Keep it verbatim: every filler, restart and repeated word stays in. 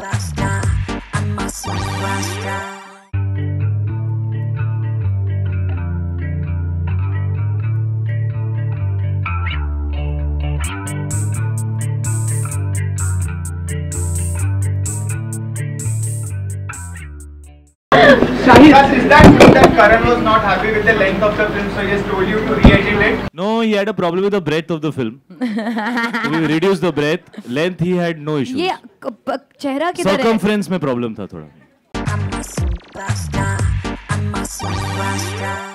basta, ammazza, basta. Because is that mean that Karan was not happy with the length of the film, so he has told you to re-edit it? No, he had a problem with the breadth of the film. We reduced the breadth, length he had no issues. ये चेहरा किधर है? Circumference में problem था थोड़ा.